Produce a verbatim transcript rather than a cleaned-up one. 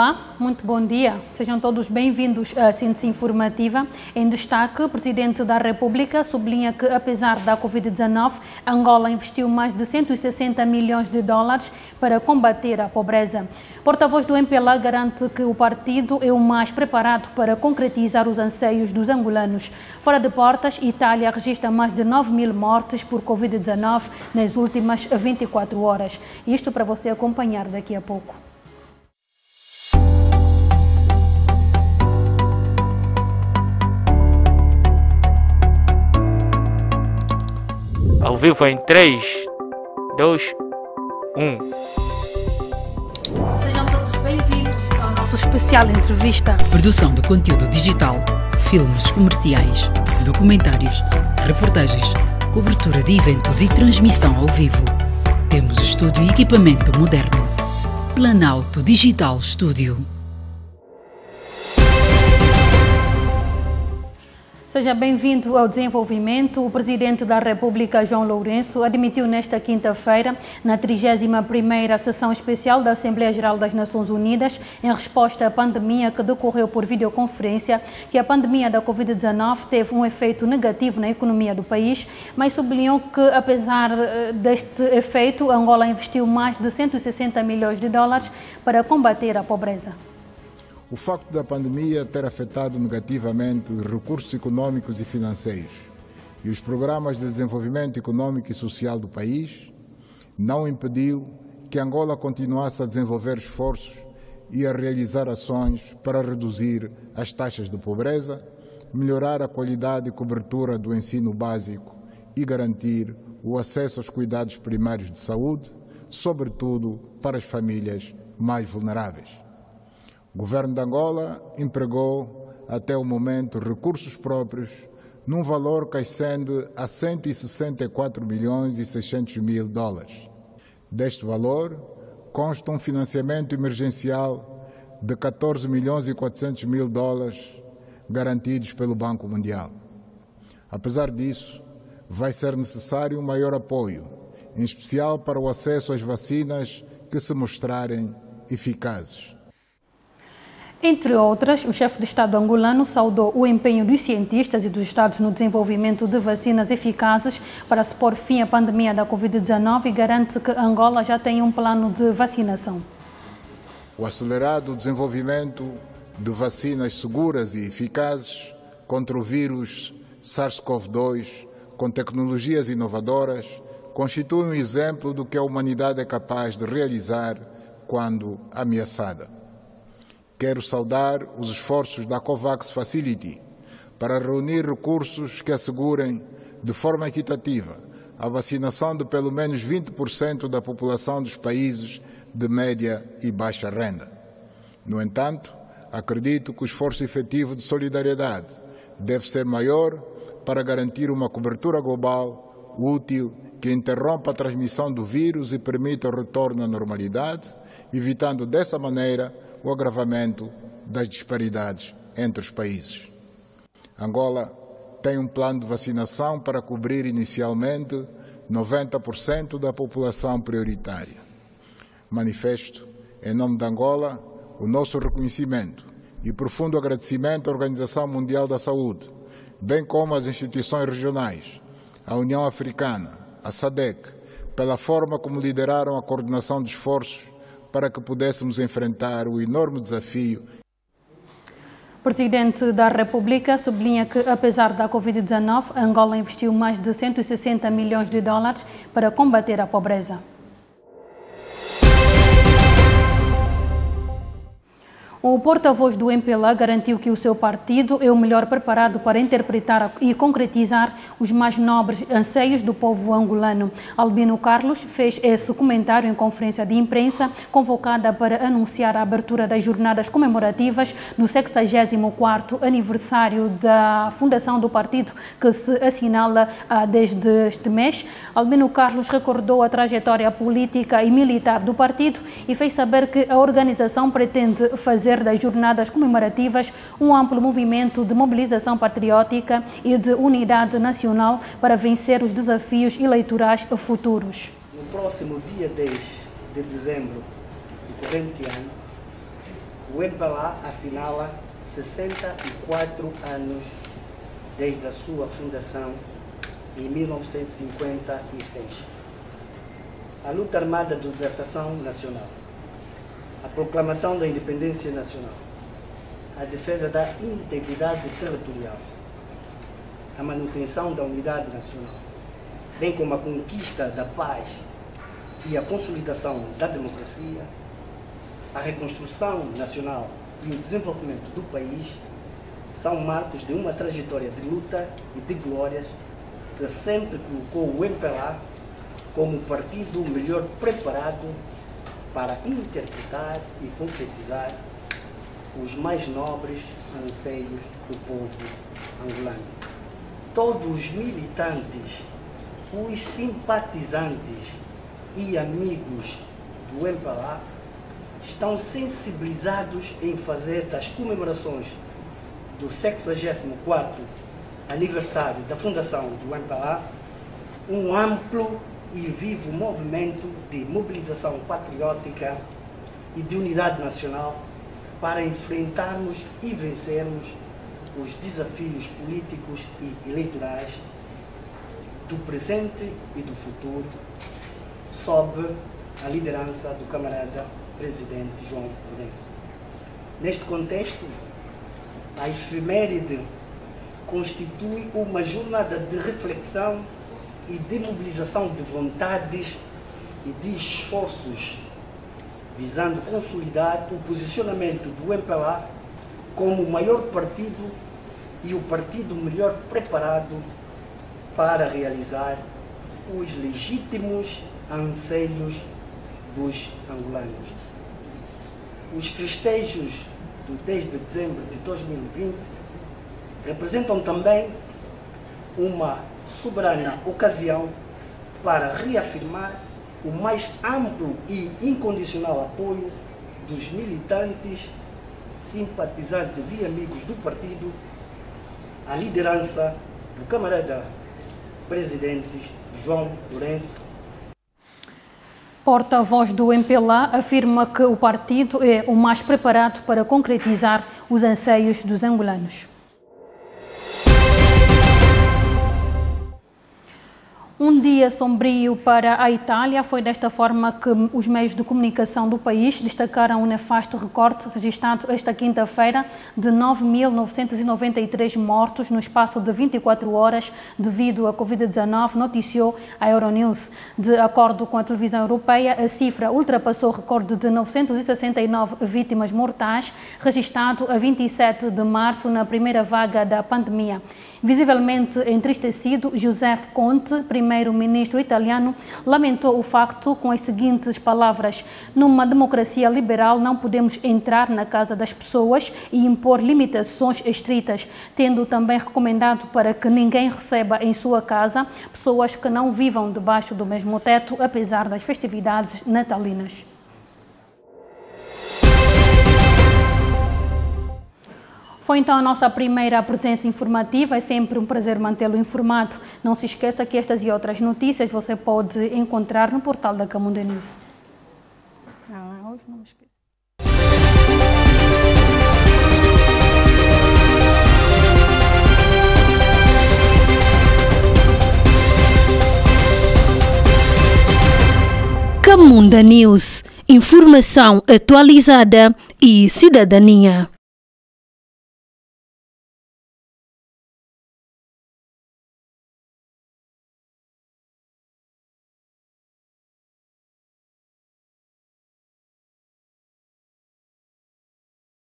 Olá, muito bom dia. Sejam todos bem-vindos à Síntese Informativa. Em destaque, o Presidente da República sublinha que, apesar da Covid dezenove, Angola investiu mais de cento e sessenta milhões de dólares para combater a pobreza. Porta-voz do M P L A garante que o partido é o mais preparado para concretizar os anseios dos angolanos. Fora de portas, Itália registra mais de nove mil mortes por Covid dezenove nas últimas vinte e quatro horas. Isto para você acompanhar daqui a pouco. Ao vivo em três, dois, um. Sejam todos bem-vindos ao nosso especial entrevista. Produção de conteúdo digital, filmes comerciais, documentários, reportagens, cobertura de eventos e transmissão ao vivo. Temos estúdio e equipamento moderno. Planalto Digital Studio. Seja bem-vindo ao desenvolvimento. O Presidente da República, João Lourenço, admitiu nesta quinta-feira, na trigésima primeira Sessão Especial da Assembleia Geral das Nações Unidas, em resposta à pandemia que decorreu por videoconferência, que a pandemia da Covid dezenove teve um efeito negativo na economia do país, mas sublinhou que, apesar deste efeito, Angola investiu mais de cento e sessenta milhões de dólares para combater a pobreza. O facto da pandemia ter afetado negativamente os recursos econômicos e financeiros e os programas de desenvolvimento econômico e social do país não impediu que Angola continuasse a desenvolver esforços e a realizar ações para reduzir as taxas de pobreza, melhorar a qualidade e cobertura do ensino básico e garantir o acesso aos cuidados primários de saúde, sobretudo para as famílias mais vulneráveis. O Governo de Angola empregou, até o momento, recursos próprios num valor que ascende a cento e sessenta e quatro milhões e seiscentos mil dólares. Deste valor, consta um financiamento emergencial de catorze milhões e quatrocentos mil dólares garantidos pelo Banco Mundial. Apesar disso, vai ser necessário um maior apoio, em especial para o acesso às vacinas que se mostrarem eficazes. Entre outras, o chefe de Estado angolano saudou o empenho dos cientistas e dos Estados no desenvolvimento de vacinas eficazes para se pôr fim à pandemia da Covid dezenove e garante que Angola já tem um plano de vacinação. O acelerado desenvolvimento de vacinas seguras e eficazes contra o vírus SARS-CoV dois, com tecnologias inovadoras, constitui um exemplo do que a humanidade é capaz de realizar quando ameaçada. Quero saudar os esforços da COVAX Facility para reunir recursos que assegurem, de forma equitativa, a vacinação de pelo menos vinte por cento da população dos países de média e baixa renda. No entanto, acredito que o esforço efetivo de solidariedade deve ser maior para garantir uma cobertura global útil que interrompa a transmissão do vírus e permita o retorno à normalidade, evitando dessa maneira o agravamento das disparidades entre os países. Angola tem um plano de vacinação para cobrir inicialmente noventa por cento da população prioritária. Manifesto, em nome de Angola, o nosso reconhecimento e profundo agradecimento à Organização Mundial da Saúde, bem como às instituições regionais, à União Africana, à SADEC, pela forma como lideraram a coordenação de esforços para que pudéssemos enfrentar o enorme desafio. O Presidente da República sublinha que, apesar da Covid dezenove, Angola investiu mais de cento e sessenta milhões de dólares para combater a pobreza. O porta-voz do M P L A garantiu que o seu partido é o melhor preparado para interpretar e concretizar os mais nobres anseios do povo angolano. Albino Carlos fez esse comentário em conferência de imprensa convocada para anunciar a abertura das jornadas comemorativas do sexagésimo quarto aniversário da fundação do partido, que se assinala desde este mês. Albino Carlos recordou a trajetória política e militar do partido e fez saber que a organização pretende fazer das jornadas comemorativas um amplo movimento de mobilização patriótica e de unidade nacional para vencer os desafios eleitorais futuros. No próximo dia dez de dezembro do corrente ano, o M P L A assinala sessenta e quatro anos desde a sua fundação em mil novecentos e cinquenta e seis. A luta armada de libertação nacional, a proclamação da independência nacional, a defesa da integridade territorial, a manutenção da unidade nacional, bem como a conquista da paz e a consolidação da democracia, a reconstrução nacional e o desenvolvimento do país são marcos de uma trajetória de luta e de glórias que sempre colocou o M P L A como o partido melhor preparado para interpretar e concretizar os mais nobres anseios do povo angolano. Todos os militantes, os simpatizantes e amigos do M P L A estão sensibilizados em fazer das comemorações do sexagésimo quarto aniversário da fundação do M P L A um amplo e vivo movimento de mobilização patriótica e de unidade nacional para enfrentarmos e vencermos os desafios políticos e eleitorais do presente e do futuro, sob a liderança do camarada presidente João Lourenço. Neste contexto, a efeméride constitui uma jornada de reflexão e de mobilização de vontades e de esforços, visando consolidar o posicionamento do M P L A como o maior partido e o partido melhor preparado para realizar os legítimos anseios dos angolanos. Os festejos do dez de dezembro de dois mil e vinte representam também uma soberana ocasião para reafirmar o mais amplo e incondicional apoio dos militantes, simpatizantes e amigos do partido à liderança do camarada presidente João Lourenço. Porta-voz do M P L A afirma que o partido é o mais preparado para concretizar os anseios dos angolanos. Um dia sombrio para a Itália. Foi desta forma que os meios de comunicação do país destacaram o nefasto recorte registrado esta quinta-feira de nove mil novecentos e noventa e três mortos no espaço de vinte e quatro horas devido à Covid dezenove, noticiou a Euronews. De acordo com a televisão europeia, a cifra ultrapassou o recorde de novecentos e sessenta e nove vítimas mortais, registrado a vinte e sete de março, na primeira vaga da pandemia. Visivelmente entristecido, Giuseppe Conte, primeiro-ministro italiano, lamentou o facto com as seguintes palavras: "Numa democracia liberal não podemos entrar na casa das pessoas e impor limitações estritas", tendo também recomendado para que ninguém receba em sua casa pessoas que não vivam debaixo do mesmo teto, apesar das festividades natalinas. Foi então a nossa primeira presença informativa. É sempre um prazer mantê-lo informado. Não se esqueça que estas e outras notícias você pode encontrar no portal da Camunda News. Não, hoje não me esqueço. Camunda News. Informação atualizada e cidadania.